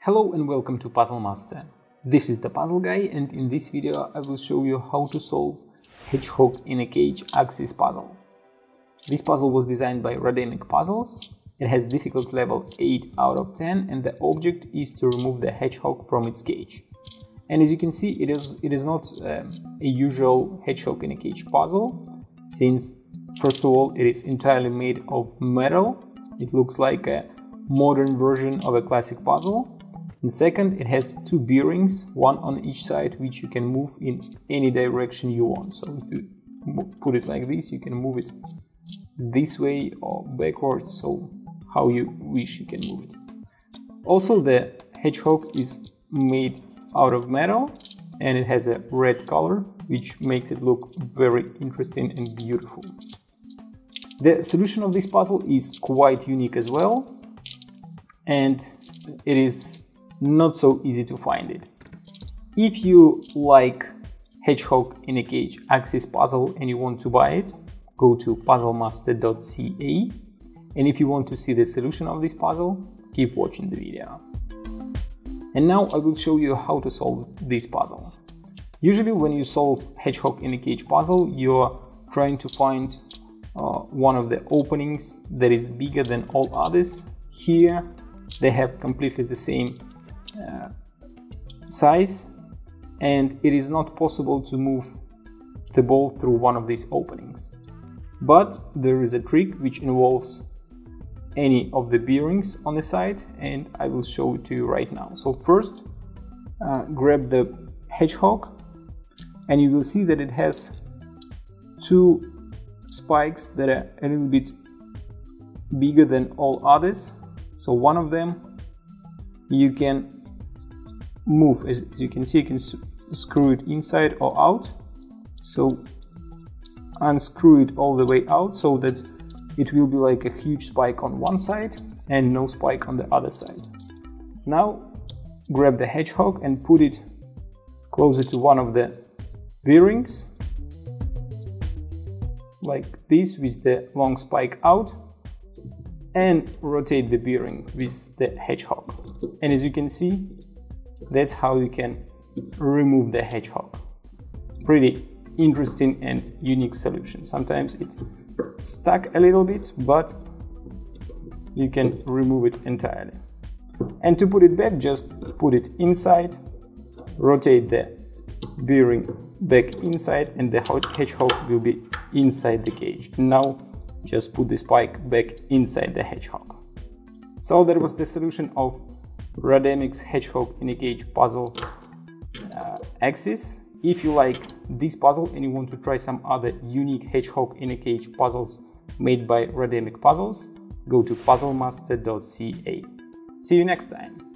Hello and welcome to Puzzle Master. This is the Puzzle Guy, and in this video I will show you how to solve Hedgehog in a Cage Axis puzzle. This puzzle was designed by Rademic Puzzles. It has difficulty level 8 out of 10 and the object is to remove the hedgehog from its cage. And as you can see, it is not a usual hedgehog in a cage puzzle, since first of all it is entirely made of metal. It looks like a modern version of a classic puzzle. And second, it has two bearings, one on each side, which you can move in any direction you want. So if you put it like this, you can move it this way or backwards, so how you wish you can move it. Also, the hedgehog is made out of metal and it has a red color, which makes it look very interesting and beautiful. The solution of this puzzle is quite unique as well, and it is not so easy to find it. If you like Hedgehog in a Cage Axis puzzle and you want to buy it, go to puzzlemaster.ca, and if you want to see the solution of this puzzle, keep watching the video. And now I will show you how to solve this puzzle. Usually when you solve Hedgehog in a Cage puzzle, you're trying to find one of the openings that is bigger than all others. Here they have completely the same size, and it is not possible to move the ball through one of these openings. But there is a trick which involves any of the bearings on the side, and I will show it to you right now. So first, grab the hedgehog, and you will see that it has two spikes that are a little bit bigger than all others. So one of them you can move, as you can see, you can screw it inside or out. So unscrew it all the way out so that it will be like a huge spike on one side and no spike on the other side. Now grab the hedgehog and put it closer to one of the bearings, like this, with the long spike out, and rotate the bearing with the hedgehog. And as you can see, that's how you can remove the hedgehog. Pretty interesting and unique solution. Sometimes it's stuck a little bit, but you can remove it entirely. And to put it back, just put it inside, rotate the bearing back inside, and the hedgehog will be inside the cage. Now just put the spike back inside the hedgehog. So that was the solution of Rademic's Hedgehog in a Cage puzzle axis. If you like this puzzle and you want to try some other unique Hedgehog in a Cage puzzles made by Rademic Puzzles, go to puzzlemaster.ca. See you next time!